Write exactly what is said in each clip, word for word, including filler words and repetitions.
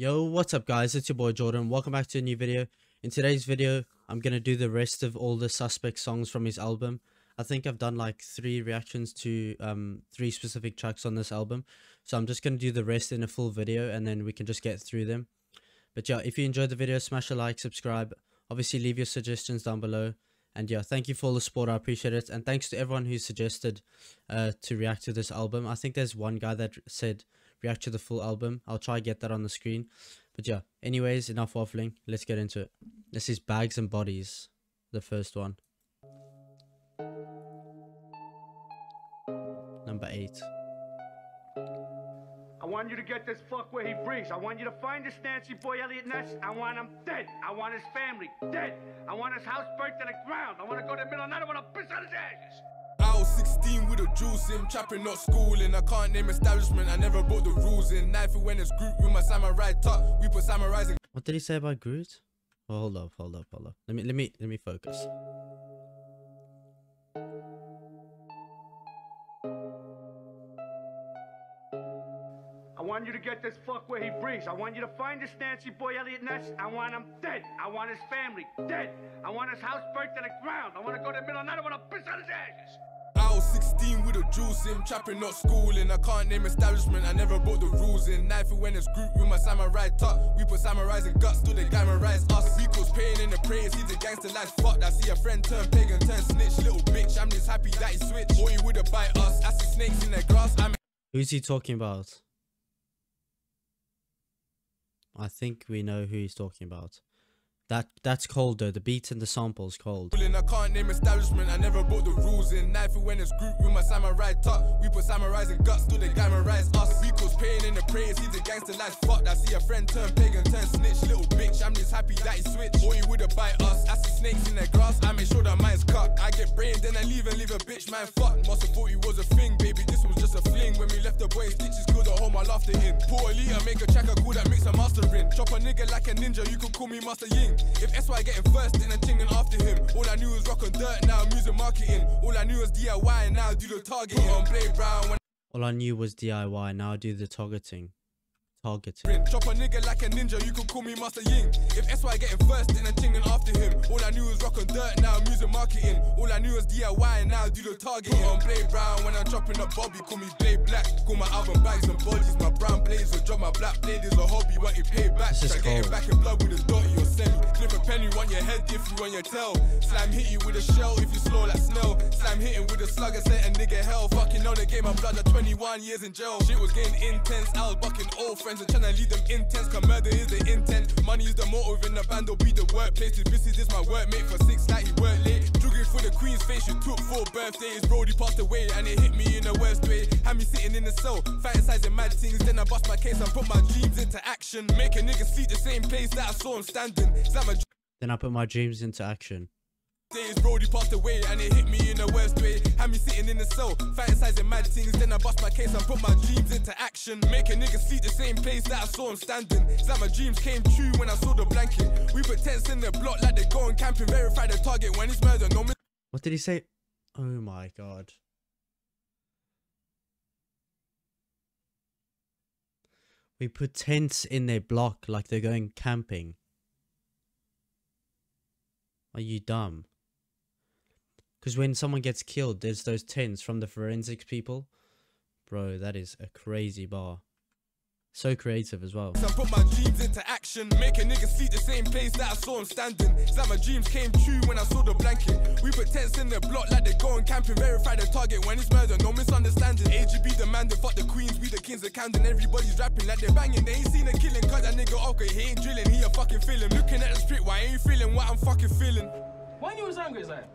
Yo, what's up guys, it's your boy Jordan. Welcome back to a new video. In today's video I'm gonna do the rest of all the Suspect songs from his album. I think I've done like three reactions to um three specific tracks on this album, so I'm just gonna do the rest in a full video and then we can just get through them. But yeah, if you enjoyed the video, smash a like, subscribe, obviously leave your suggestions down below. And yeah, thank you for all the support, I appreciate it. And thanks to everyone who suggested uh to react to this album. I think there's one guy that said react to the full album. I'll try get that on the screen. But yeah, anyways, enough waffling, let's get into it. This is Bags and Bodies, the first one. Number eight. I want you to get this fuck where he breathes. I want you to find this Nancy boy Elliot Ness. I want him dead. I want his family dead. I want his house burnt to the ground. I want to go to the middle of the night. I want to piss on his ass. I was sixteen with a juice in, trapping not schooling. I can't name establishment, I never brought the rules in. Knife when it's Groot with my samurai tuck. We put samurais in. What did he say about Groot? Oh, hold up, hold up, hold up. Let me, let me, let me focus. I want you to get this fuck where he breathes. I want you to find this Nancy boy Elliot Ness. I want him dead. I want his family dead. I want his house burnt to the ground. I want to go to the middle of the night. I want to piss on his ass. I was sixteen with a juice in, trapping not schooling. I can't name establishment, I never brought the rules in. Knife when it's Groot with my samurai tuck. We put samurais in guts till they gamerize us. We cause pain in the prayers, he's a gangster life fuck. I see a friend turn pig and turn snitch. Little bitch, I'm just happy that he switched. Boy, he would've bite us. I see snakes in the grass. I'm Who's he talking about? I think we know who he's talking about. That that's cold though. The beat and the sample's cold. I can't name establishment. I never brought the rules in. Knife when it's Groot with my samurai tuck. We put samurais in guts till they gamerize us. We cause pain in the prayers. He's a gangster life fuck. I see a friend turn pig and turn snitch. Little bitch, I'm just happy that he switched. Boy, he would've bite us. I see snakes in the grass. I make sure that mine's cut. I get brain, then I leave and leave a bitch. Man, fuck. Must have thought he was a thing, baby. This was just a fling. When we left the boy, stitches good at home. I laughed at him. Poor leader, make a track I call that mix a mastering. Chop a nigga like a ninja. You could call me Master Ying. If S Y getting first, then I'm chinging after him. All I knew was rock and dirt, now I'm using marketing. All I knew was D I Y, and now I do the targeting. On playground when All I knew was D I Y, now I do the targeting. Targeting. Chop a nigga like a ninja, you could call me Master Ying. If S Y getting first, then I'm chinging after him. All I knew was rock and dirt, now I'm using marketing. All I knew was D I Y, and now I do the targeting. On playground when I'm chopping up Bobby, call me Blade Black. Call my album Bags and Bodies, my brown blades will drop my black blade is a hobby. What you pay back, I get it back in blood with a dirty. Flip a penny, run your head if you run your tail. Slime hit you with a shell if you slow like snow. Slime hitting with a slug and set a nigga hell. Fucking know they gave my blood at twenty-one years in jail. Shit was getting intense, I was bucking all friends and trying to lead them intense. Cause murder is the intent. Money is the motive in the band, will be the workplace. This business is my workmate for six night, he worked late. Drugging for the queen's face, you took four birthdays. Brody passed away and it hit me in the worst way. Had me sitting in the cell, fantasizing mad things. Then I bust my case and put my dreams into action. Make a nigga sleep the same place that I saw him standing. Then I put my dreams into action. Days Brody passed away and it hit me in the worst way. Had me sitting in the cell, fantasizing mad things. Then I bust my case and put my dreams into action. Make a nigga sleep the same place that I saw him standing. It's like my dreams came true when I saw the blanket. We put tents in the block like they go on camping. Verify the target when it's murder. No. What did he say? Oh my god. We put tents in their block like they're going camping. Are you dumb? Because when someone gets killed, there's those tens from the forensics people. Bro, that is a crazy bar. So creative as well. I put my dreams into action. Make a nigga sleep the same place that I saw him standing. It's like my dreams came true when I saw the blanket. We put tents in the block like they go on camping. Verify the target when it's murder, no misunderstanding. A G B demanding, fuck the queens, we the kings of Camden. Everybody's rapping like they're banging. They ain't seen a killing, cut that nigga off, he ain't drilling, he a fucking feeling. Looking at the street, why ain't feeling what I'm fucking feeling? Why you as angry as that?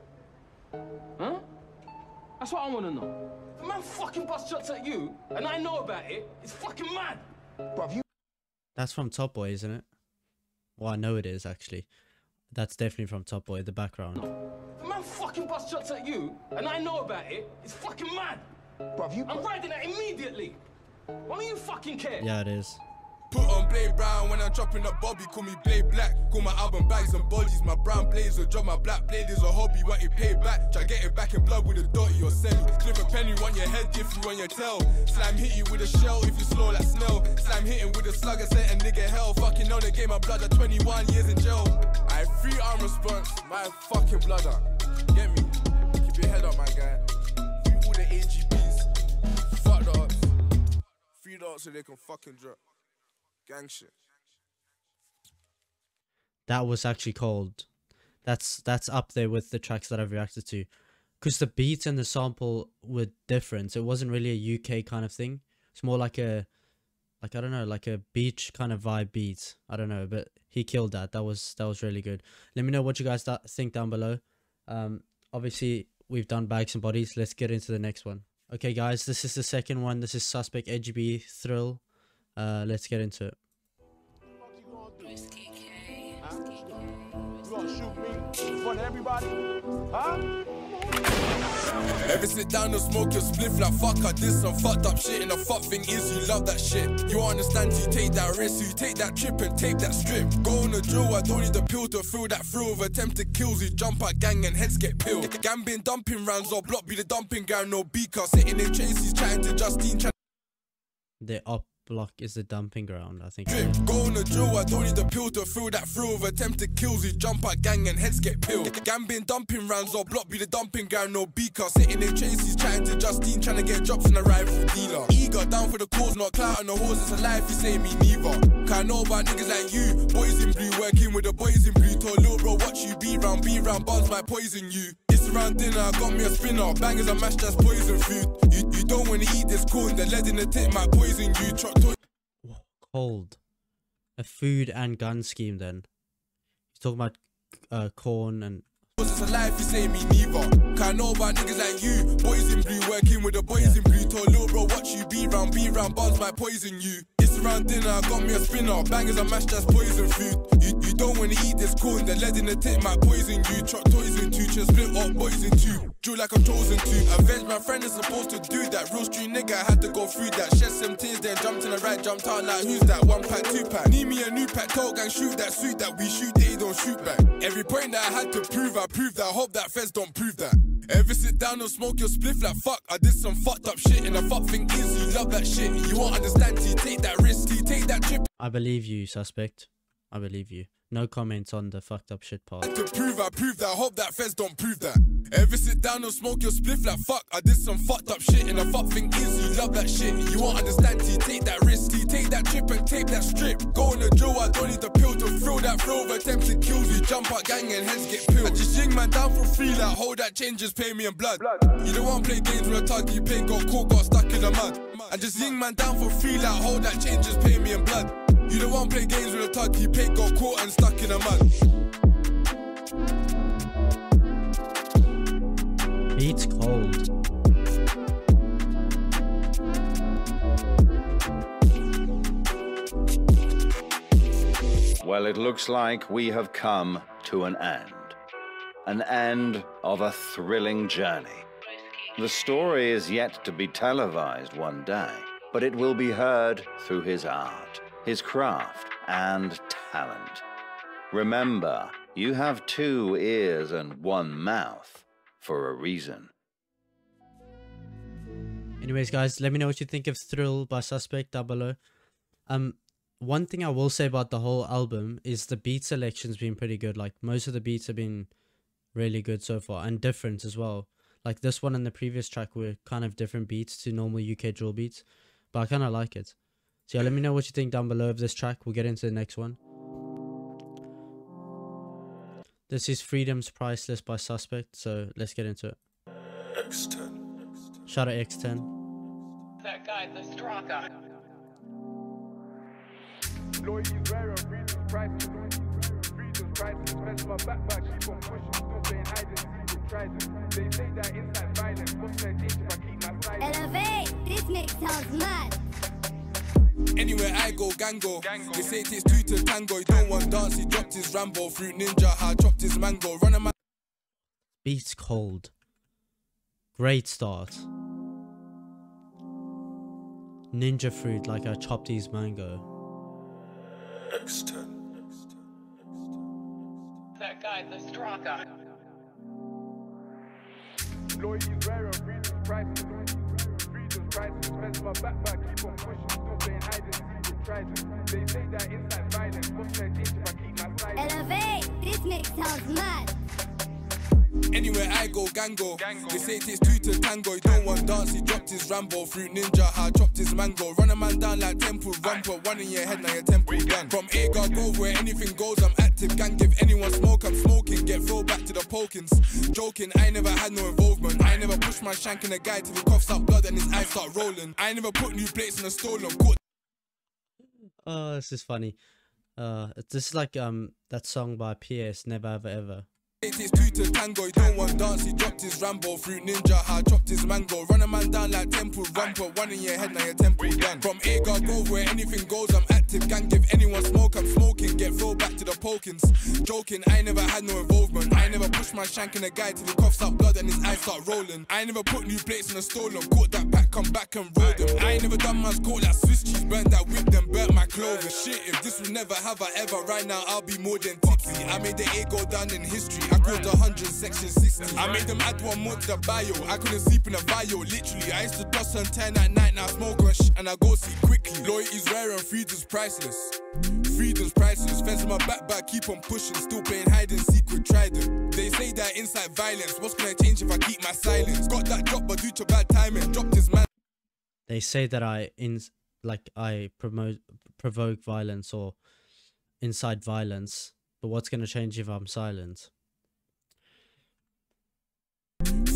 Huh? That's what I wanna know. The man fucking bust shots at you, and I know about it, it's fucking mad. Bruv, you that's from Top Boy, isn't it? Well, I know it is actually. That's definitely from Top Boy, the background. No. The man fucking bust shots at you, and I know about it. It's fucking mad. Bruv, you I'm riding that immediately. Why don't you fucking care? Yeah, it is. Put on Blade Brown when I'm chopping up Bobby, call me Blade Black. Call my album Bags and Bodies, my brown blaze a job, my black blade is a hobby, want it paid back. Try get it back in blood with a dotty or semi. Clip a penny on your head if you on your tail. Slime hit you with a shell if you slow like snow. Slime hitting with a slug, I sent a nigga hell. Fucking know the game, my blood at twenty-one years in jail. I free arm response, my fucking blood up. Get me? Keep your head up, my guy. Free all the A G Bs. Fuck the ups. Free the ups so they can fucking drop. Gang shit. That was actually cold. That's that's up there with the tracks that I've reacted to, because the beats and the sample were different. It wasn't really a U K kind of thing. It's more like a, like I don't know, like a beach kind of vibe beat. I don't know, but he killed that. That was that was really good. Let me know what you guys th think down below. Um, obviously we've done Bags and Bodies. Let's get into the next one. Okay, guys, this is the second one. This is Suspect, A G B, Thrill. Uh, let's get into it. Ever sit down and smoke your spliff like fuck I did some fucked up shit, and the fuck thing is you love that shit. You understand, you take that risk, you take that trip and take that strip. Go on the drill, I don't need a pill to feel that thrill of attempted kills. You jump out gang and heads get peeled. Gambin dumping rounds or block be the dumping ground. No beaker, sitting in chases chatting to Justine. They're up. Block is the dumping ground, I think. Drip, go on the drill, I don't need a pill to feel that thrill of attempted kills. You jump out gang and heads get peeled. Gambin dumping rounds or block be the dumping ground. No beaker, sitting in chases chatting to Justine, trying to get drops on a rival dealer. Eager, down for the cause, not clout on the horse. It's a life, you say me neither. Can't know about niggas like you. Boys in blue, working with the boys in blue. Told little bro, watch you be round, be round, buns might poison you. It's around dinner, I got me a spinner. Bangers and mash, that's poison food. You, you don't wanna eat this corn, the lead in the tip might poison you. Cold, a food and gun scheme. Then he's talking about uh, corn and. It's a life, you say me neither. Can't know about niggas like you. Boys in blue, working with the boys in blue. Told little bro, watch you be round, be round, buns might poison you. It's around dinner, I got me a spinner. Bangers and mash, that's poison food. You, you don't wanna eat this corn, the lead in the tip might poison you. Chuck toys in two, just split up boys in two. Drew like I'm chosen to. Avenge my friend is supposed to do that. Real street nigga, I had to go through that. Shed some tears, then jumped in the right, jumped out like who's that? One pack, two pack. Need me a new pack, tall gang, shoot that, suit that. We shoot, they don't shoot back. Every point that I had to prove, I I prove that, hope that feds don't prove that. Ever sit down and smoke your spliff like fuck I did some fucked up shit, and the fuck thing is you love that shit. You won't understand, you take that risk, you take that trip. I believe you, Suspect. I believe you. No comments on the fucked up shit part. To prove, I prove that, hope that feds don't prove that. Ever sit down and smoke your spliff like fuck I did some fucked up shit, and the fuck thing is you love that shit. You won't understand, you take that risk, you take that trip and take that strip. Go on the drill, I don't need a pill to thrill that thrill of attempted kills. You jump out gang and heads get peeled. I just ying man down for free like hold that change, just pay me in blood. blood You don't want to play games with a tug, you play got caught, got stuck in the mud. I just ying man down for free like hold that change, just pay me in blood. You don't want to play games with a tug, you play got caught and stuck in a mud. Beats cold. Well, it looks like we have come to an end. An end of a thrilling journey. The story is yet to be televised one day, but it will be heard through his art, his craft, and talent. Remember, you have two ears and one mouth for a reason. Anyways, guys, let me know what you think of Thrill by Suspect down below. Um, one thing I will say about the whole album is the beat selection's been pretty good. Like, most of the beats have been really good so far, and different as well. Like, this one and the previous track were kind of different beats to normal U K drill beats, but I kind of like it. So yeah, let me know what you think down below of this track. We'll get into the next one. This is Freedom's Priceless by Suspect, so let's get into it. X ten. Shout out X ten. That guy, the straw guy. Loyalty's rare, freedom's priceless. Freedom's priceless, mess my backpack, keep on pushing. Don't play hide and seek with trident. They say that inside violence, what's their age if I keep my silence? Elevate, this mix sounds mad. Anywhere I go, gang go. They say it takes two to tango. He don't want dance, he dropped his Rambo. Fruit ninja, I dropped his mango. Run a man. Beats cold. Great start. Ninja fruit, like I chopped his mango. next time. That guy, the strong guy. Lord, he's rarer, readers, prices, readers, prices, spends my backpack, keep on pushing, still playing hide and seek with trident. They say that inside violence, what's their danger if I keep my silence? Elevate, this mix sounds mad. Anywhere I go, gango. gango. They say it takes two to tango. You don't want dance, he dropped his Rambo. Fruit ninja, I chopped his mango. Run a man down like Temple Run, put one in your head, now your temple done. From Agar Grove, where anything goes, I'm active. Gang, give anyone smoke, I'm smoking. Get thrown back to the pokins. Joking, I never had no involvement. I never pushed my shank in a guy till he coughs up blood and his eyes start rolling. I never put new plates in a stolen. Oh, this is funny. Uh, this is like um that song by P S, Never Ever Ever. It is two to tango, he don't want dance, he dropped his Rambo. Fruit ninja, I chopped his mango. Run a man down like Temple Run, put one in your head, now your temple done. From Agar Grove, where anything goes, I'm active. Gang, give anyone smoke, I'm smoking. Get thrown back to the pokins. Joking, I never had no involvement. I never pushed my shank in a guy till he coughs up blood and his eyes start rolling. I never put new plates in a stolen. Caught that pack, come back and rolled him. I ain't never done my coat like Swiss cheese. Burnt that whip, then burnt my clothing. Shit, if this would never have I ever. Right now, I'll be more than tipsy. I made the A go down in history. I called a hundred section sixty. I made them add one more to the bio. I couldn't sleep in a bio, literally. I used to dust and ten at night, now I smoke and sh and I go see quickly. Loyalty's rare and freedom's priceless. Freedom's priceless. Fence in my backpack, keep on pushing. Still playing hide and seek with trident. They say that inside violence. What's gonna change if I keep my silence? Got that drop, but due to bad timing, dropped his man. They say that I in like I promote provoke violence or incite violence, but what's gonna change if I'm silent?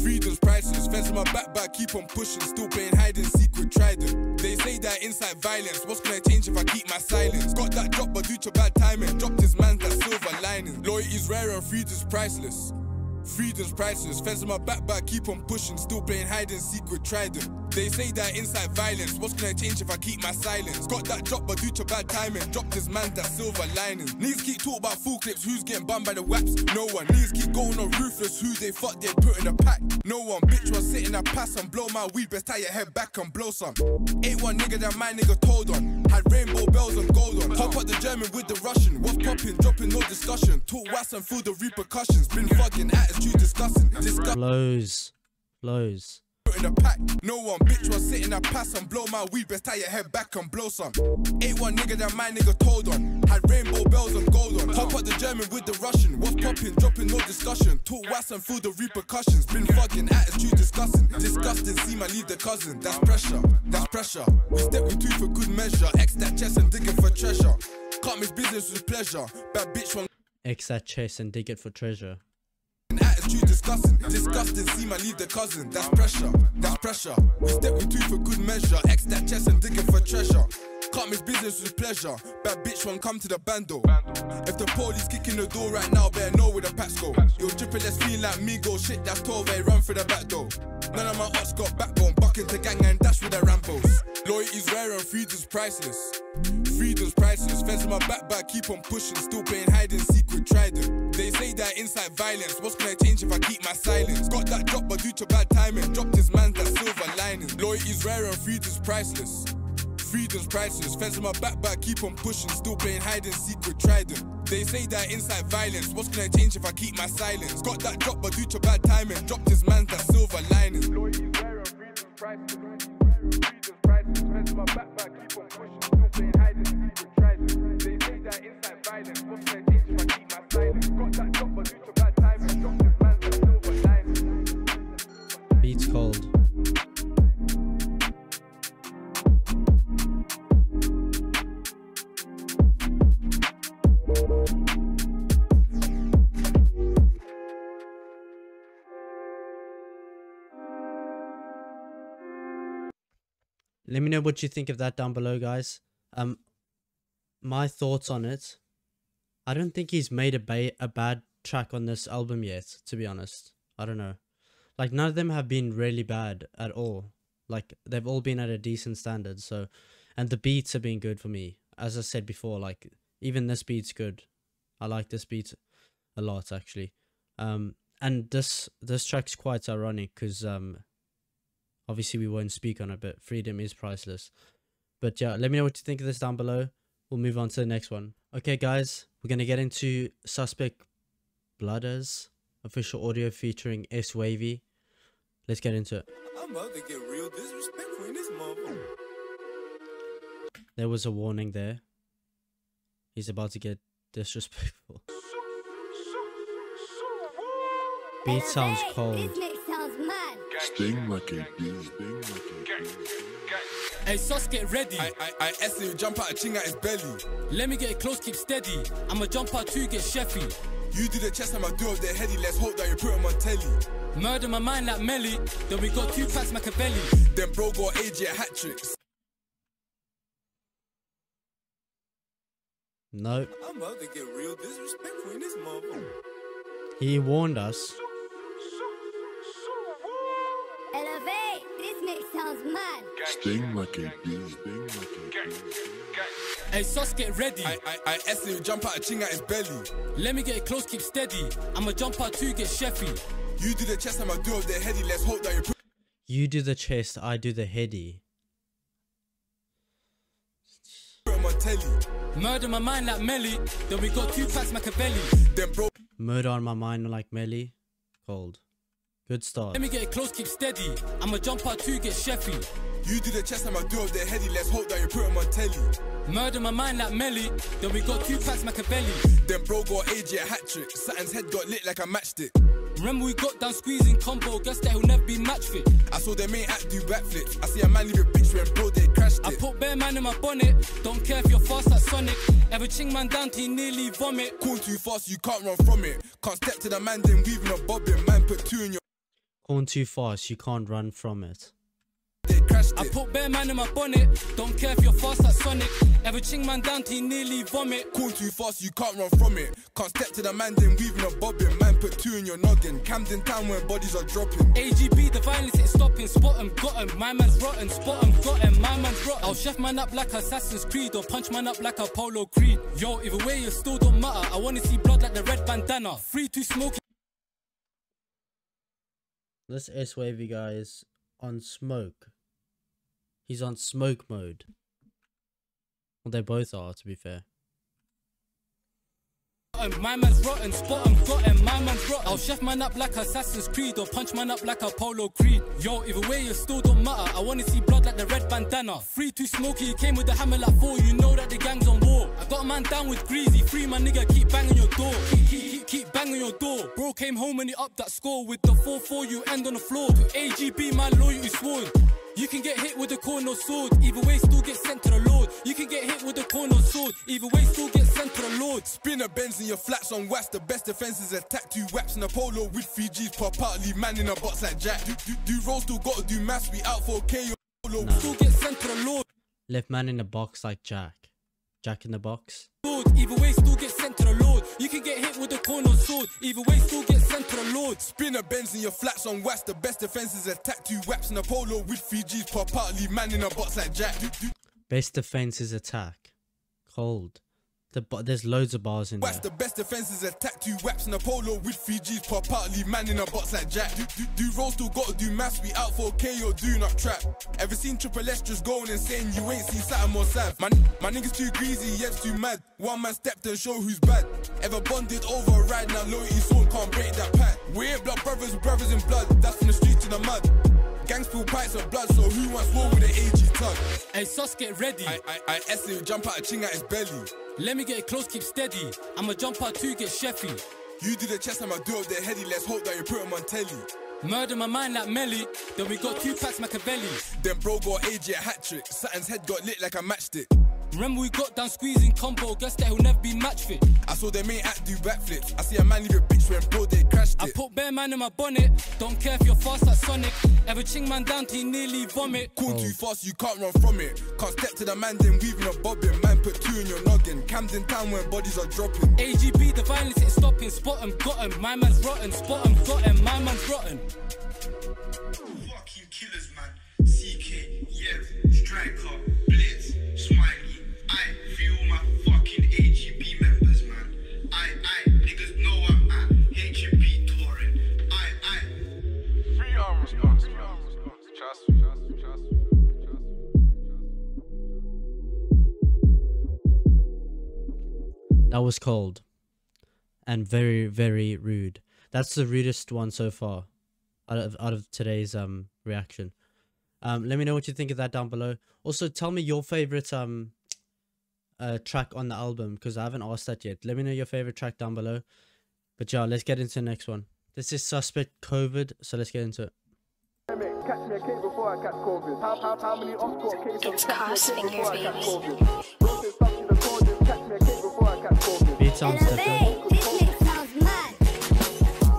Freedom's priceless, fence in my backpack, keep on pushing, still playing hide and seek with trident. They say that inside violence, what's gonna change if I keep my silence? Got that drop, but due to bad timing, dropped his man that silver lining. Loyalty's rare and freedom's priceless. Freedom's priceless, fence in my backpack, keep on pushing, still playing hide and seek with trident. They say that inside violence, what's gonna change if I keep my silence? Got that drop, but due to bad timing, dropped his man that silver lining. Niggas keep talking about full clips, who's getting bummed by the waps? No one. Niggas keep going on ruthless, who they fuck they put in a pack? No one. Bitch was sitting a pass and blow my weed, best tie your head back and blow some. Ain't one nigga that my nigga told on, had rainbow bells and gold on. Hop up the German with the Russian, what's popping, dropping no discussion. Talk wax and feel the repercussions, been fucking at Discussing, discuss blows, blows. In a pack, no one. Bitch was sitting a pass and blow my weed, best tie your head back and blow some. Ain't one nigga that my nigga told on, had rainbow bells and gold on. Hop up the German with the Russian, what's popping, dropping no discussion. Talk wax and feel the repercussions, been fucking attitude discussing. Disgusting, see my leave the cousin, that's pressure, that's pressure. We step with two for good measure, X that chest and digging for treasure. Can't miss business with pleasure, bad bitch one. X that chest and dig it for treasure. Attitude discussing, disgusting, see my leave the cousin, that's pressure, that's pressure. We step with two for good measure, X that chest and digging for treasure. Can't miss business with pleasure, bad bitch won't come to the bando. If the police kicking the door right now, better know where the packs go. Yo, drippin' let's feel like me go, shit that's twelve, I run for the back door. None of my ops got backbone, bucking to gang and dash with the Rambos. Loyalty's rare and freedom's priceless. Freedom's priceless, fence in my backpack, keep on pushing, still playing hide and seek with trident. They say that inside violence, what's gonna change if I keep my silence? Got that drop, but due to bad timing, dropped his man that silver lining. Loyalty's rare and freedom's priceless. Freedom's priceless, fence in my backpack, keep on pushing, still playing hide and seek with trident. They say that inside violence, what's gonna change if I keep my silence? Got that drop, but due to bad timing, dropped his man that silver lining. Loyalty's rare and freedom's priceless. Freedom's priceless, fence in my backpack, keep on pushing, still playing hide and seek with trident. They say that inside violence, what's gonna change if I keep my silence? Got that drop, but due to bad timing, dropped his man that silver lining. Beats cold. Let me know what you think of that down below, guys. Um, my thoughts on it. I don't think he's made a, ba a bad track on this album yet, to be honest. I don't know. Like, none of them have been really bad at all. Like, they've all been at a decent standard. So, and the beats have been good for me. As I said before, like, even this beat's good. I like this beat a lot, actually. Um, and this, this track's quite ironic because... Um, obviously, we won't speak on it, but freedom is priceless. But yeah, let me know what you think of this down below. We'll move on to the next one. Okay guys, we're going to get into Suspect Blooders official audio featuring S-Wavy. Let's get into it. I'm about to get real disrespectful in this motherfucker. There was a warning there. He's about to get disrespectful. Beat sounds cold. Sting like a bee. Sting like a bee. Hey, sus, get ready. I, I, I S you jump out a ching at his belly. Let me get it close, keep steady. I'ma jump out too, get chefy. You do the chest, I'ma do up the heady. Let's hope that you put him on telly. Murder my mind like Melly. Then we got two packs Machiavelli. Then bro got A G at hat tricks. Nope. I'm about to get real disrespectful in this mother. He warned us. Elevate, this next sounds mad. Sting like a bee, sting like a bee. Hey, sus, get ready. I, I, I S you jump out a ching at his belly. Let me get it close, keep steady. I'ma jump out too, get chefy. You do the chest, I'ma do up the heady. Let's hope that you. You do the chest, I do the heady. Murder my mind like Melly. Then we got two packs Machiavelli. Then bro. Murder on my mind like Melly. Cold. Good start. Let me get it close, keep steady. I'ma jump out too, get chefy. You do the chest, I'ma do up the heady. Let's hope that you put him on telly. Murder my mind like Melly. Then we got two packs Machiavelli. Then bro got A G at hat trick. Satin's head got lit like a matchstick. Remember we got down squeezing combo. Guess that he'll never be match fit. I saw their main act do backflips. I see a man leave a bitch when bro they crashed it. I put bear man in my bonnet. Don't care if you're fast like Sonic. Every ching man down till he nearly vomit. Corn too fast, you can't run from it. Can't step to the man, then weaving a bobbin. Man put two in your. Corn too fast, you can't run from it. They crashed it. I put bear man in my bonnet. Don't care if you're fast like Sonic. Every ching man down till he nearly vomit. Corn too fast, you can't run from it. Can't step to the man, then weaving a bobbin. Man put two in your noggin. Camden town when bodies are dropping. A G B, the violence ain't stopping. Spot him, got him. My man's rotten. Spot him, got him. My man's rotten. I'll chef man up like Assassin's Creed or punch man up like Apollo Creed. Yo, either way, you still don't matter. I wanna see blood like the red bandana. Free to smoke. This S-Wavy guy is on smoke. He's on smoke mode. Well, they both are, to be fair. My man's rotten, spot him, got him, my man's rotten. I'll chef man up like Assassin's Creed or punch man up like Apollo Creed. Yo, either way, you still don't matter. I wanna see blood like the red bandana. Free to Smokey, he came with the hammer like four. You know that the gang's on war. I got a man down with Greasy. Free my nigga, keep banging your door. Keep, keep, keep, keep banging your door. Bro came home and he upped that score. With the four four, you end on the floor. To A G B, my loyalty sworn. You can get hit with a corner sword, either way still get sent to the Lord. You can get hit with a corner sword, either way still get sent to the Lord. Spin a Benz in your flats on wax, the best defense is a tattoo wax. In a polo with Fiji's pop out, leave man in a box like Jack. Do, do, do roll still gotta do maths, we out for K O. Nah. Still get sent to the Lord. Left man in a box like Jack. Jack in the box. Lord, either way still get sent to the Lord. You can get hit with a corner sword, either way still get sent to the Lord. Spin a Benz in your flats on wax, the best defense is a tattoo wax. In a polo with Fiji's pop out, leave man in a box like Jack. Do, do. Best defense is attack. Cold. The there's loads of bars in wax, there. The best defense is a tattoo wax. In a polo with Fiji's pop out, leave man in a box like Jack. Do, do, do roll still gotta do maths, we out for K O, do not trap. Ever seen Triple S just going and saying you ain't seen Saturn or Sav? My, my niggas too greasy, yep's too mad. One man stepped and show who's bad. Ever bonded over a ride, now loyalty sworn, can't break that pack. We ain't blood brothers, brothers in blood. That's from the streets to the mud. Gangs pull pints of blood, so who wants war with an A G tug? Hey, sus, get ready. I, I, I S you jump out a ching at his belly. Let me get it close, keep steady. I'ma jump out too, get chefy. You do the chest, I'ma do up the heady. Let's hope that you put him on telly. Murder my mind like Melly. Then we got two packs Machiavelli. Then bro got A G at hat trick. Satin's head got lit like a matchstick. Remember we got down squeezing combo. Guess that he'll never be match fit. I saw their main act do backflips. I see a man leave a bitch when bro they crashed it. I put bear man in my bonnet. Don't care if you're fast like Sonic. Every ching man down till he nearly vomit. Corn too fast, you can't run from it. Can't step to the man, then weaving a bobbin. Man put two in your noggin. Camden town when bodies are dropping. A G B, the violence ain't stopping. Spot him, got him. My man's rotten. Spot him, got him. My man's rotten. Fuck you killers, man. C K, yeah, striker, blitz, smile. That was cold and very, very rude. That's the rudest one so far out of, out of today's um reaction. Um, let me know what you think of that down below. Also, tell me your favorite um uh, track on the album, because I haven't asked that yet. Let me know your favorite track down below. But yeah, let's get into the next one. This is Suspect, COVID, so let's get into it. Catch me a case before I catch COVID. How, how, how many off-court cases before I catch COVID? Roses touch the corners. Catch me a case before I catch COVID. Beat sounds different. This mix sounds mad.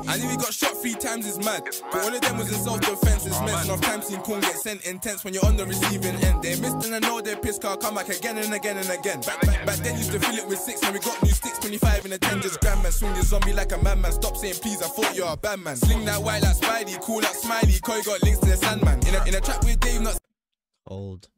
I knew he got shot three times, it's mad. But all of them was in self-defense, it's mad. Enough time seen corn get sent intense when you're on the receiving end. They missed and I know they're pissed, car come back again and again and again. Back, back, back then used to fill it with six, and we got new sticks, twenty-five in a ten. Just grand man, swing your zombie like a madman. Stop saying please, I thought you're a bad man. Sling that white like Spidey, call that Smiley, Coy got links to the Sandman. In a, in a trap with Dave, not old.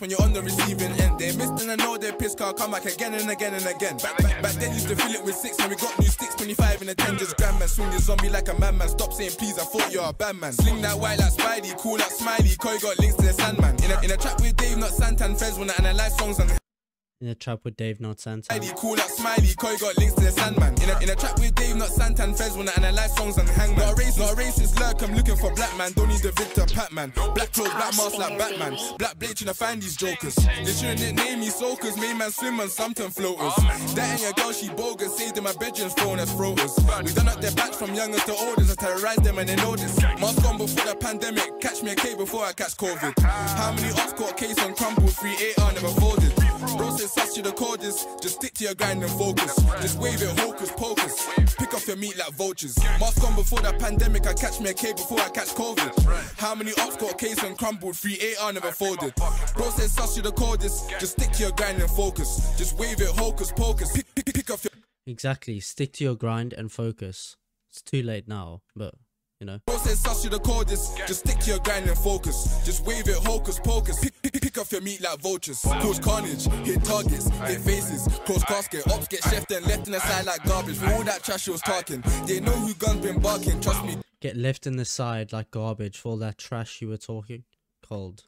When you're on the receiving end, they missed and I know they're pissed, car come back again and again and again. Back, back, back then used to fill it with six, and we got new sticks, twenty-five in a ten. Just grand man, swing your zombie like a madman. Stop saying please, I thought you're a bad man. Sling that white like Spidey, call that Smiley, Coy got links to the Sandman. In a, in a trap with Dave, not Santan, Fez when I analyze songs and in a trap with Dave, not Santan. Call that Smiley, Coy got links to the Sandman. In a, in a trap with Dave, not Santan, Fez when I analyze songs and hangman. Not a race, not a racist lurk, I'm looking for black man. Don't need the Victor Pac-Man. Black clothes, black mask like Batman. Black blade trying to find these jokers. They shouldn't nickname me soakers, main man swim and something floaters. That and your girl, she bogus, saved in my bedroom's phone as throaters. We done up their backs from youngers to olders, I terrorise them and they know this. Mask on before the pandemic, catch me a K before I catch COVID. How many off-court case on crumble, three eight are never folded. Bros is such to the cordis, just stick to your grind and focus. Just wave it hocus pocus, pick off your meat like vultures. Mask on before the pandemic, I catch me a K before I catch COVID. How many ops got case and crumbled, three eight are never folded. Bros is such to the cordis, just stick to your grind and focus. Just wave it hocus pocus, pick, pick, pick off your... Exactly, stick to your grind and focus. It's too late now, but... You know, process us to the cordis, just stick to your grind and focus. Just wave it hocus pocus, pick, pick, pick off your meat like vultures. Cause carnage, hit targets, hit faces, cross casket, ops get shifted and left in the side like garbage. All that trash you was talking, they know who guns been barking, trust me. Get left in the side like garbage for all that trash you were talking. Cold.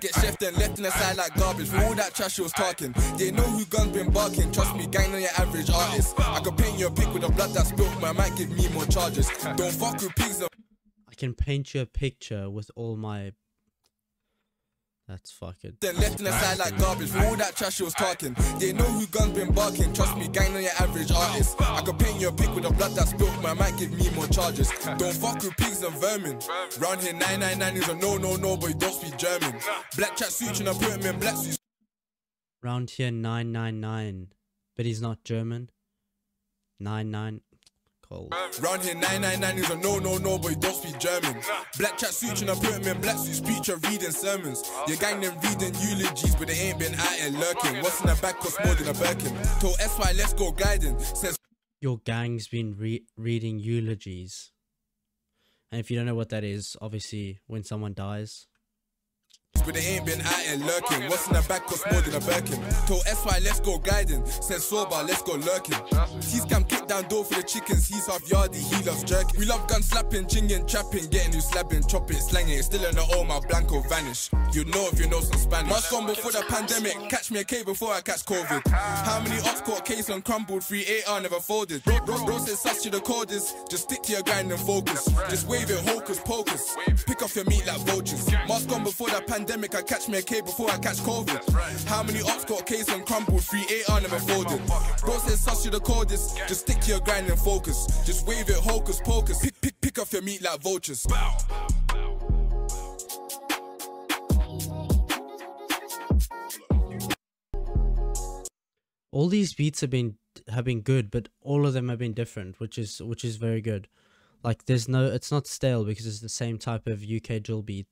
Get shifted and left in the side like garbage. From all that trash she was talking, they know who guns been barking. Trust me, gang on your average artist. I can paint you a pic with the blood that's built, but I might give me more charges. Don't fuck with pigs. I can paint you a picture with all my... That's fucking... Then left in the side like garbage. From all that trash she was talking, they know who guns been barking. Trust me, gang on your average artist. I can paint you a pic with the blood that's built, but I might give me more charges. Don't fuck with pigs and vermin. Round here nine nine nine is a no no no, but you don't speak German. Black chat suit and I put him in black suit. Round here nine nine nine, but he's not German. nine nine Cold. Round here nine nine nine is a no no no, but you don't speak German. Black chat suit and I put him in black suit, preacher reading sermons. Your gang them reading eulogies, but they ain't been out here lurking. What's in the back costs more than a Birkin. Told S Y let's go guiding. Says your gang's been re reading eulogies. And if you don't know what that is, obviously when someone dies. But they ain't been out here lurking. What's in the back costs more than a Birkin. Told S Y let's go guiding. Said sober, let's go lurking. T-Scam kicked down door for the chickens. He's half yardy, he loves jerky. We love gun slapping, chinging, trapping. Getting you slapping, chopping, slanging. Still in the old, my blanco vanish. You know if you know some Spanish. Mask on before the pandemic. Catch me a K before I catch COVID. How many ops caught case on crumbled? three eight are never folded. Bro, bro, bro says such to the cordis. Just stick to your grind and focus. Just wave it hocus pocus. Pick off your meat like vultures. Mask on before the pandemic. Pandemic, I catch me a K before I catch COVID. Right. How many ops got case and crumbled? three eight are never folded. Bro says such to the cordis, just stick to your grind and focus. Just wave it hocus pocus, pick, pick, pick off your meat like vultures. Bow. All these beats have been have been good, but all of them have been different, which is which is very good. Like there's no, it's not stale because it's the same type of U K drill beat.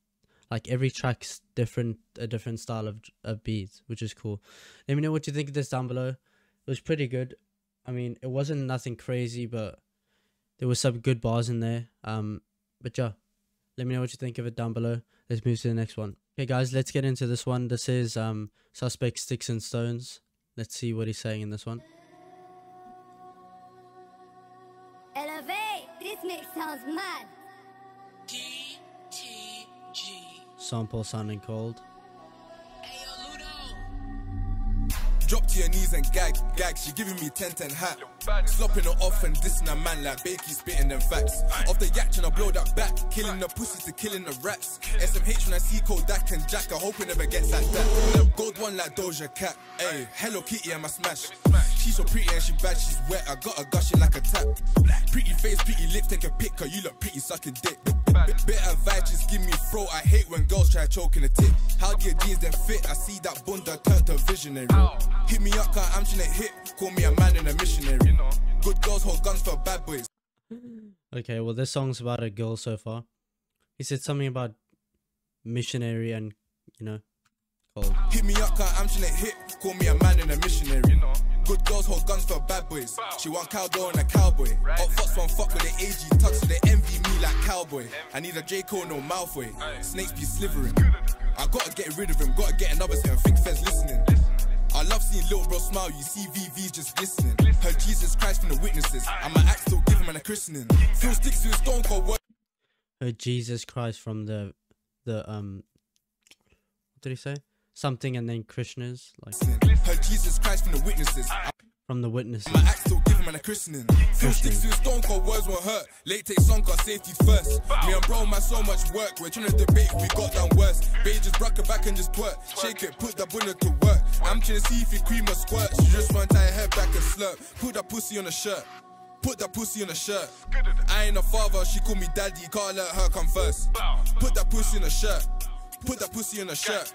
Like every track's different, a different style of, of beats, which is cool. Let me know what you think of this down below. It was pretty good. I mean, it wasn't nothing crazy, but there were some good bars in there. Um, but yeah, let me know what you think of it down below. Let's move to the next one. Okay, guys, let's get into this one. This is um, Suspect, Sticks and Stones. Let's see what he's saying in this one. Elevate. This mix sounds mad. Sample sounding cold. Drop to your knees and gag, gag. She giving me ten ten hat. Slopping her off and dissing a man like Bakey spitting them facts. Off the yacht and I blow that back. Killing the pussies to killing the rats. S M H when I see Kodak and Jack. I hope it never gets like that. Them gold one like Doja Cat. Ayy, Hello Kitty and my smash. She's so pretty and she bad, she's wet. I got her gushing like a tap. Pretty face, pretty lip, take a pic. Cause you look pretty sucking dick. Better vibe, just give me throat. I hate when girls try choking a tip. How do your jeans then fit? I see that bunda turn to visionary. Hit me up, cause I'm trying to hit. Call me a man and a missionary. Good girls hold guns for bad boys. Okay, well this song's about a girl so far. He said something about missionary and, you know, cold. Hit me up, cause I'm trying to hit. Call me a man and a missionary. Good girls hold guns for bad boys. She want cowgirl and a cowboy. Up fucks one fuck with the A G tucks so they envy me like cowboy. I need a J. Cole, no Malfoy. Snakes be slithering. I gotta get rid of him, gotta get another set of Fink Feds listening. I love seeing little bro smile, you see V V's just glistening. Her Jesus Christ from the witnesses. I might act still give him an a christening. Phil sticks to his stone cold word. Her Jesus Christ from the, the, um, what did he say? Something and then Krishna's like her Jesus Christ from the witnesses. From the witnesses. My axe still give him an a christening. Phil sticks to his stone cold words won't hurt. Late take song got safety first. Me and bro man so much work. We're trying to debate if we got down worse. Bae just rock her back and just twerk. Shake it, put the bullet to work. I'm trying to see if you cream or squirt. You just want to tie your head back and slurp. Put that pussy on a shirt. Put that pussy on a shirt. I ain't a father, she call me daddy. Can't let her come first. Put that pussy on a shirt. Put that pussy in a shirt.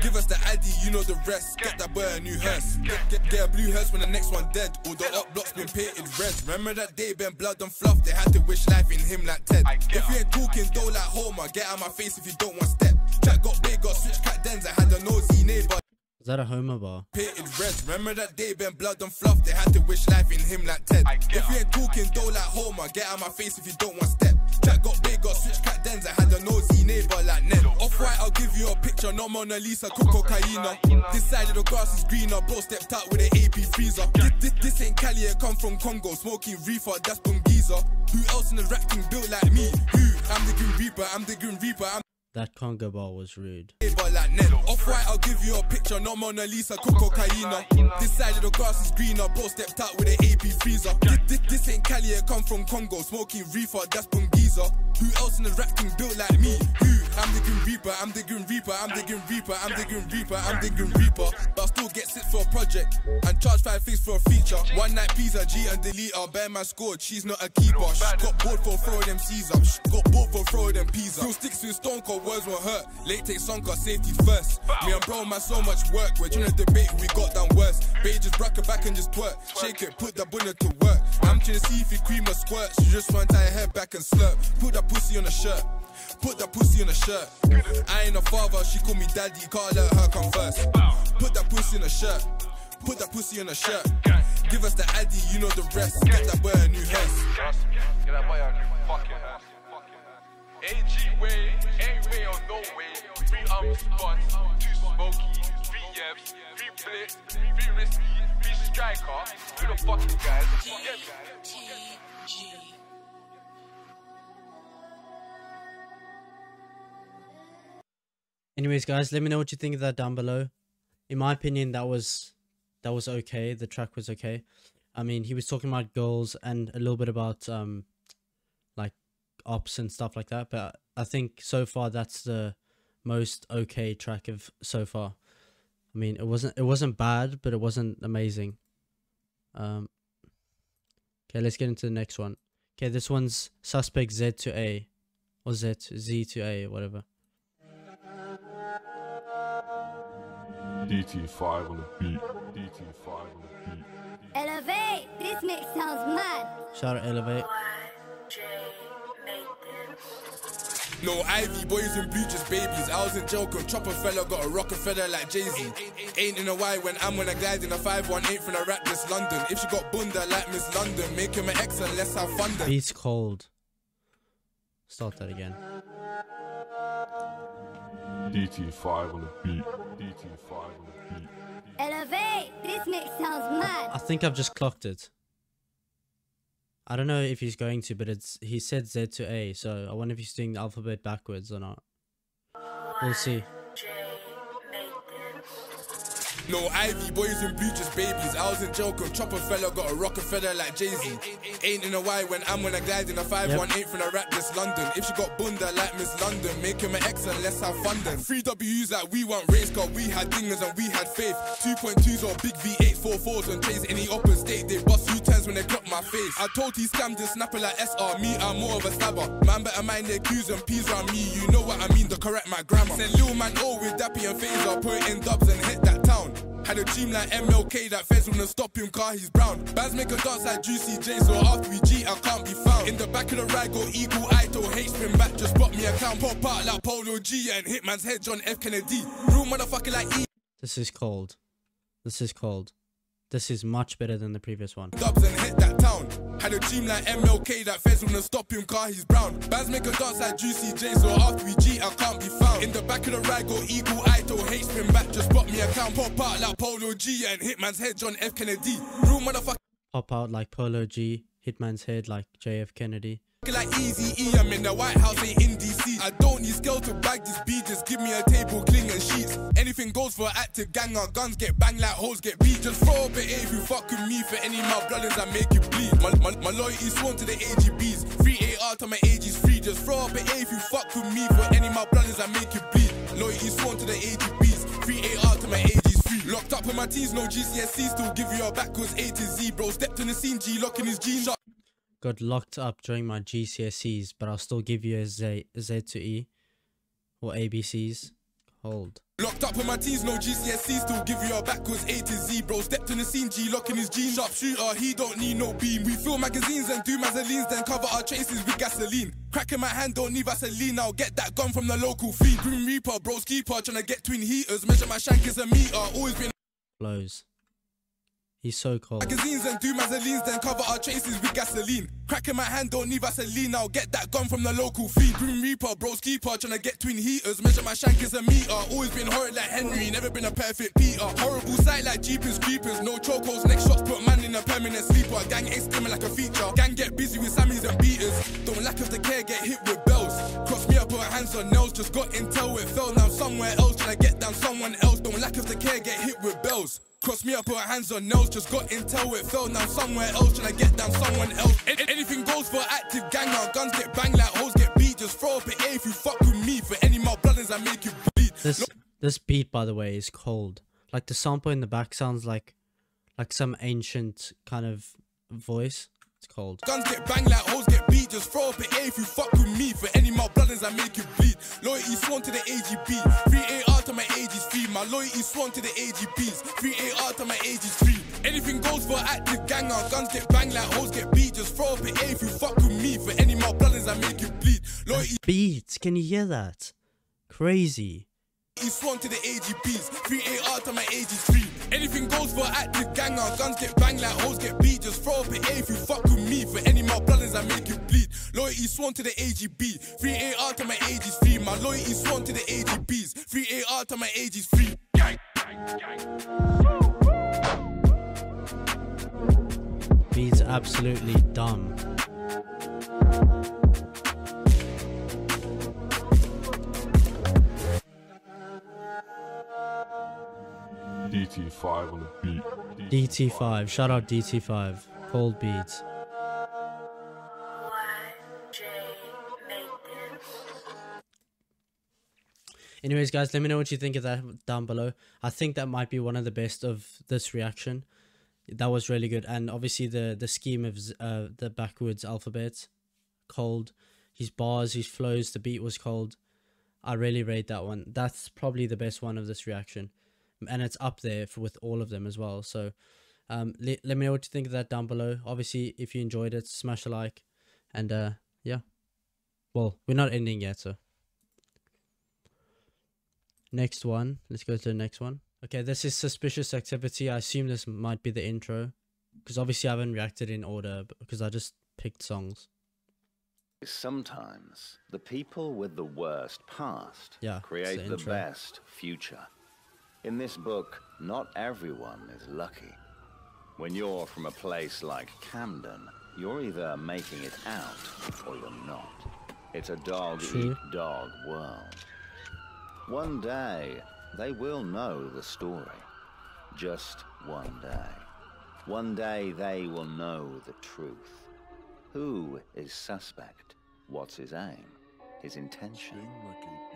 Give us the I D, you know the rest. Get that boy a new hearse. Get, get, get a blue hearse when the next one dead. All the up blocks been painted red. Remember that day Ben blood and fluff. They had to wish life in him like Ted. If you ain't talking though like Homer, get out my face if you don't want step. Jack got big, got switch cat dens. I had a nosy neighbor. Is that a Homer bar? Painted red. Remember that day Ben blood and fluff. They had to wish life in him like Ted. If you ain't talking though like Homer, get out my face if you don't want step. Jack got big, got switch cat dens. I had a nosy neighbor like Ned. Off-white, I'll give you a picture. No Mona Lisa, cook cocaine. This side of the grass is greener. Bro stepped out with an A P freezer. This, this, this ain't Cali, it come from Congo. Smoking reefer, that's Bungiza. Who else in the rack can build like me? Who? I'm the Green Reaper, I'm the Green Reaper. I'm that Congo ball was rude. Off-white, I'll give you a picture. No Mona Lisa, cook cocaine. This side of the grass is greener. Bro stepped out with an A P freezer. This, this, this ain't Cali, it come from Congo. Smoking reefer, that's Bungiza. Who else in the rack can build like me? Who? I'm the Green Reaper, I'm the Green Reaper, I'm the Green Reaper, I'm the Green Reaper, I'm the Green Reaper. But I still get sick for a project and charge five things for a feature. One night pizza, G and delete her. Bear man scored, she's not a keeper. She got bored for throwing them C's up. She got bored for throwing them P's up. Still sticks to his stone cold words won't hurt. Late take song got safety first. Me and bro man so much work. We're trying to debate we got down worse. Bae just rock her back and just twerk. Shake it, put the bullet to work. I'm trying to see if you cream or squirt. She just want to tie her head back and slurp. Put that pussy on a shirt. Put that pussy in a shirt. I ain't a father, she call me daddy. Can't let her come first. Put that pussy in a shirt. Put that pussy in a shirt. Give us the I D, you know the rest. Get that boy a new hearse. Get that boy a new fucking hearse. A G way, ain't way or no way. Three arms spot, two smoky, three F's, three blitz, three risky, three striker. Who the fucking guys? G G G. Anyways, guys, let me know what you think of that down below. In my opinion, that was that was okay. The track was okay. I mean, he was talking about goals and a little bit about um, like ops and stuff like that. But I think so far that's the most okay track of so far. I mean, it wasn't it wasn't bad, but it wasn't amazing. Um, okay, let's get into the next one. Okay, this one's Suspect Z to A, or Z Z to A, whatever. D T five on the beat. D T five on the beat. Elevate! This mix sounds mad. Shout out Elevate. No Ivy, boys in blue, just babies. I was in jail, could chop a fella, got a Rockefeller like Jay-Z. Ain't in a why when I'm when I glide in a five one eight from a rap this London. If she got bunda like Miss London, make him an ex and let's have fun then. Beat's cold. Start that again. D T five on the beat. D T five on the beat. Elevate! This mix sounds mad. I, I think I've just clocked it. I don't know if he's going to, but it's he said Z to A, so I wonder if he's doing the alphabet backwards or not. We'll see. Lil Ivy, boys in blue, just babies. I was in jail, could chop a fella, got a Rockefeller like Jay-Z. Ain't in a why when I'm when I glide in a five one eight yep. From a rap this London. If she got bunda like Miss London, make him an X and let's have fun then. Three W's like we want race, cause we had dingers and we had faith. two point twos or big V eight, four fours on J's in the open state. They bust U-turns when they clock my face. I told these scams to snapper like S R. Me, I'm more of a stabber. Man better mind their Q's and P's on me. You know what I mean, to correct my grammar. Send Lil Man O with Dappy and Phaser, put in dubs and hit that town. Had a dream like M L K that feds wanna stop him car he's brown. Bands make a dance like Juicy J, so after we G I can't be found. In the back of the ride go eagle eye to hate spin back, just bought me a count. Pop out like Polo G and Hitman's head John F Kennedy. Real motherfucker like E. This is cold. This is cold. This is much better than the previous one. Dubs and hit that town. Had a dream like M L K that feds wanna stop him car he's brown. Bands make a dance like Juicy J, so after we G I can't be found. In the back of the ride go eagle eye to hate spin back, just bought me a count. Pop out like Polo G and Hitman's head John F Kennedy. Real motherfucker. Pop out like Polo G, Hitman's head like J F Kennedy. Like Eazy-E, I'm in the White House, ain't in D C. I don't need skill to bag this beat, just give me a table, cling and sheets. Anything goes for active gang, our guns get banged like hoes get beat. Just throw up an A if you fuck with me, for any of my bloodlines I make you bleed. My, my, my loyalty sworn to the A G Bs, three A R to my A G's free. Just throw up an A if you fuck with me, for any of my bloodlines I make you bleed. Loyalty sworn to the A G Bs, three A R to my A G's free. Locked up with my teens, no G C S E, still give you a backwards A to Z, bro. Stepped on the scene, G, locking his jeans up. Got locked up during my G C S Es, but I'll still give you a Z, a Z to E or A B Cs. Hold. Locked up with my teens, no G C S Es, still give you a backwards A to Z, bro. Stepped on the scene, G, locking his jeans. Sharp shooter, he don't need no beam. We fill magazines and do mazolines, then cover our traces with gasoline. Crack in my hand, don't need Vaseline. I'll get that gun from the local feed. Grim Reaper, bro's keeper, tryna get twin heaters. Measure my shank is a meter. Always been blows. He's so cold. Magazines and do mazolines, then cover our traces with gasoline. Crack in my hand, don't need Vaseline. I'll get that gun from the local feed. Grim Reaper, bro's keeper, tryna get twin heaters. Measure my shank is a meter. Always been horrid like Henry, never been a perfect Peter. Horrible sight like Jeepers Creepers. No chocos, next shots put man in a permanent sleeper. Gang ain't screaming like a feature. Gang get busy with Sammys and beaters. Don't lack of the care, get hit with bells. Cross me up, put hands on nails. Just got intel, it fell now somewhere else. Tryna get down someone else. Don't lack of the care, get hit with bells. Cross me up, put hands on nails, just got intel, it fell now somewhere else, tryna get down someone else. A anything goes for active gang, our guns get banged like hoes get beat. Just throw up an A if you fuck with me, for any of my brothers I make you bleed. This, no this beat, by the way, is cold. Like the sample in the back sounds like like some ancient kind of voice. It's cold. Guns get banged like hoes get beat. Just throw up an A if you fuck with me, for any of my brothers I make you bleed. Loyalty sworn to the A G B, three A R to my A G's free. My loyalty sworn to the A G Bs, three A R to my A G's free. Anything goes for active gang, our guns get banged like hoes get beat. Just throw up an A if you fuck with me, for any of my brothers I make you bleed. Loyalty beats, can you hear that? Crazy. He's sworn to the A G Bs, three A R to my A G's free. Anything goes for active gang, our guns get banged like hoes get beat. Just throw up an A if you fuck with me, for any of my brothers I make you bleed. Loyalty sworn to the A G B, three A R to my A G's free. My loyalty sworn to the A G Bs, three A R to my A G's free. Gang, gang, gang. Beats absolutely dumb. D T five on the beat. D T five, shout out D T five. Cold beats. Anyways, guys, let me know what you think of that down below. I think that might be one of the best of this reaction. That was really good, and obviously the the scheme of uh, the backwards alphabet, cold. His bars, his flows, the beat was cold. I really rate that one. That's probably the best one of this reaction. And it's up there for, with all of them as well. So um, le let me know what you think of that down below. Obviously, if you enjoyed it, smash a like. And uh, yeah. Well, we're not ending yet, so. Next one. Let's go to the next one. Okay, this is Suspicious Activity. I assume this might be the intro. Because obviously I haven't reacted in order. Because I just picked songs. Sometimes the people with the worst past yeah, create the, the best future. In this book, not everyone is lucky. When you're from a place like Camden, you're either making it out or you're not. It's a dog-eat-dog world. One day, they will know the story. Just one day. One day they will know the truth. Who is Suspect? What's his aim? His intention?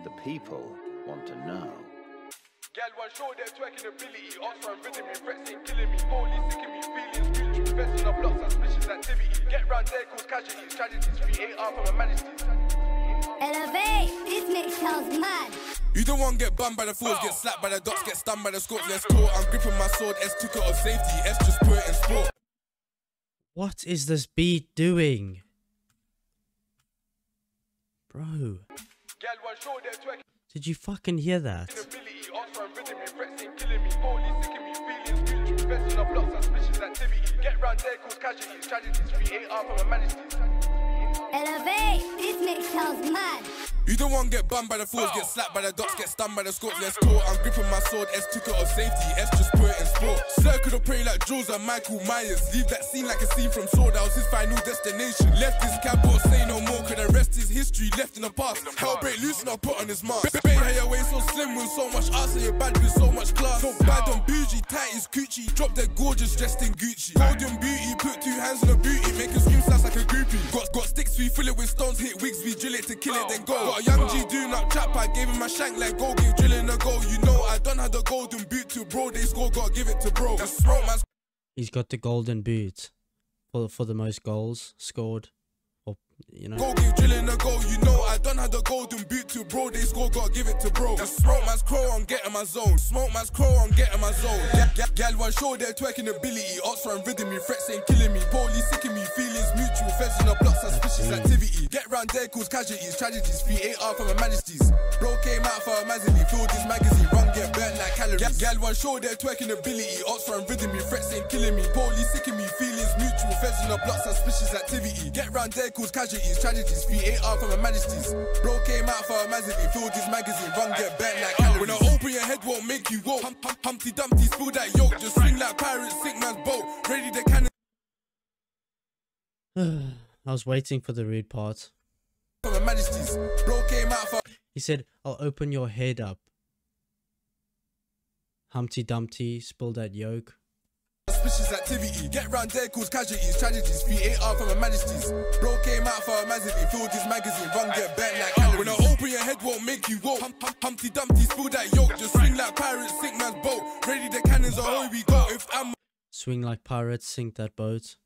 The people want to know. Gal, one show their twerking ability. Answer and rhythm, regrets ain't killing me. Holy, sicking me, feelings, future, investing on blocks, suspicious activities. Get round there, cause casualties, tragedies, create art from a majesties. Elevate, this mix sounds mad. You don't want to get banned by the fours, get slapped by the dots, get stunned by the scope. Let's go. I'm gripping my sword, S ticket of safety, S just put it in sport. What is this beat doing? Bro. Did you fucking hear that? Elevate, this mix sounds mad. You don't want to get banned by the fours, get slapped by the dots, get stunned by the scope. Let's go. I'm gripping my sword, S ticket of safety, S just put it in sport. Circle the prey like Jaws and Michael Myers. Leave that scene like a scene from Saw. That was his final destination. Left his cab, but say no more, cause the rest is history. Left in the past. Hell break loose and I'll put on his mask. Bang how your way so slim with so much ass and you're bad with so much class. So bad on bougie, tight is coochie. Drop that gorgeous dressed in Gucci. Golden beauty, put two hands on the booty. Make a scream sounds like a groupie. Got, got sticks, we fill it with stones. Hit wigs, we drill it to kill it, then go. A young G doing up trap, I gave him my shank like go, give drilling a goal. You know I done had the golden boot to bro, they score, gotta give it to bro. That's smoke, man. He's got the golden boot for for the most goals scored. Or you know. Go give drilling a goal. You know I done had the golden boot to bro, they score, gotta give it to bro. That's smoke, man's crow, I'm getting my zone. Smoke, man's crow, I'm getting my zone. Yeah, yeah, gal one show their twerking ability. Oxford and rhythm, me threats ain't killing me. Police sicking me, feelings mutual. Feds in the block, suspicious activity. Get round there, cause casualties, tragedies. three eight R from her majesties. Bro came out for a majesty, filled his magazine. Run, get burnt like calories. Gal one show their twerking ability. Oxford and rhythm, me threats ain't killing me. Police sicking me, feelings mutual. Feds in the block, suspicious activity. Get round there, cause casualties, tragedies. three eight R from her majesties. Bro came out for a majesty, filled his magazine. Run, get burnt like calories. When I open your head, won't make you woke. Hum hum Humpty Dumpty, spill that yoke. Just swing like pirates, sick man's boat. Ready to cannon. I was waiting for the rude part. He said, I'll open your head up. Humpty Dumpty, spill that yolk. Suspicious activity, get round there, cause casualties, tragedies. three eight R from her majesties. Bro came out for a majesty, filled his magazine. Run, get bent like calories. When I open your head, won't make you woke. Hum hum Humpty Dumpty, spill that yolk. Just swing like pirates, sink man's boat. Ready the cannons, are all we go. If I'm swing like pirates, sink that boat.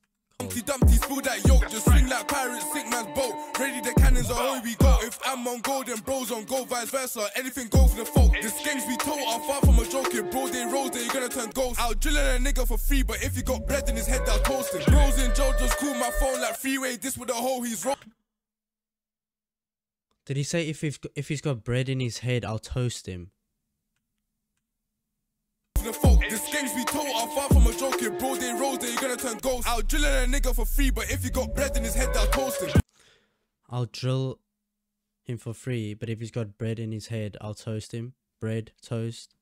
Humpty Dumpty, spill that yolk, just swing like pirates, sick man's boat. Ready the cannons, are all we go. If I'm on gold, then bros on gold, vice versa, anything go for the folk. The games we told are far from a joking, bro, they rolls, then you're gonna turn ghost. I'll drill a nigga for free, but if you got bread in his head, I'll toast him. Bros in jail, just call my phone like freeway, this with a hole, he's wrong. Did he say if, he've, if he's got bread in his head, I'll toast him? The folk. The games we told are far from a joking, bro, they rolls, then you're gonna turn ghost. I'll drill a nigga for free, but if you got bread in his head, I'll toast him. I'll drill him for free, but if he's got bread in his head, I'll toast him. Bread, toast,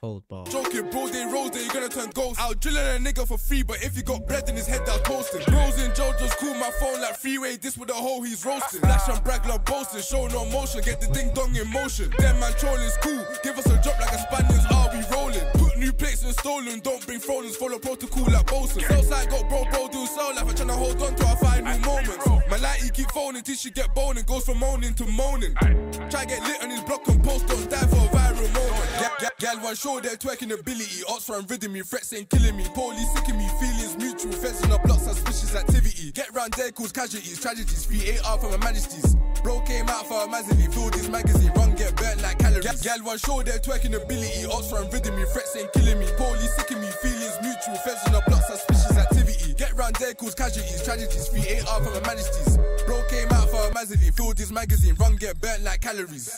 cold bar. Joking, bro, they rolls, then you're gonna turn ghost. I'll drill a nigga for free, but if you got bread in his head, I'll toast him. Bros in jail, just call my phone like freeway, this with a hole, he's roasting. Lash and brag, love boasting, show no motion, get the ding dong in motion. Them man trolling's cool, give us a drop like a Spaniards, are we rolling? New plates are stolen, don't bring throwings, follow protocol like Bolson. Southside got bro, bro, do sound life. I'm trying to hold on to our final moments. My lighty keep phoning till she get boning, goes from moaning to moaning. Try get lit on his block and post, don't die for a viral moment. Gal one show their twerking ability, Oxford and rhythm, me threats ain't killing me. Police sicking me, feelings mutual, feds in the block, suspicious activity. Get round there, cause casualties, tragedies. three eight R from her majesties. Bro came out for a majesty, filled his magazine. Run, get burnt like calories. Gal one show their twerking ability, Oxford and rhythm, me threats ain't killing me. Police sicking me, feelings mutual, feds in the block, suspicious activity. Get round there, cause casualties, tragedies. three eight R from her majesties. Bro came out for a majesty, filled his magazine. Run, get burnt like calories.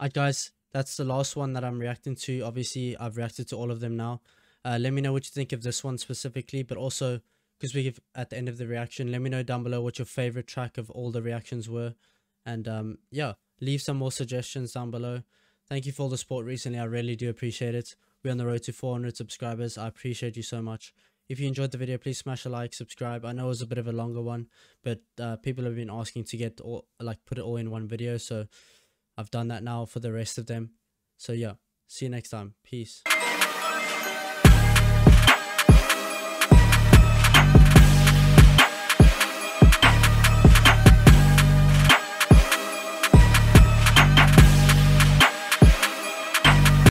Alright guys, that's the last one that I'm reacting to. Obviously I've reacted to all of them now. Uh, let me know what you think of this one specifically, but also because we give at the end of the reaction, let me know down below what your favorite track of all the reactions were. And um, yeah, leave some more suggestions down below. Thank you for all the support recently. I really do appreciate it. We're on the road to four hundred subscribers. I appreciate you so much. If you enjoyed the video, please smash a like, subscribe. I know it was a bit of a longer one, but uh, people have been asking to get all, like put it all in one video. So I've done that now for the rest of them. So yeah, see you next time. Peace.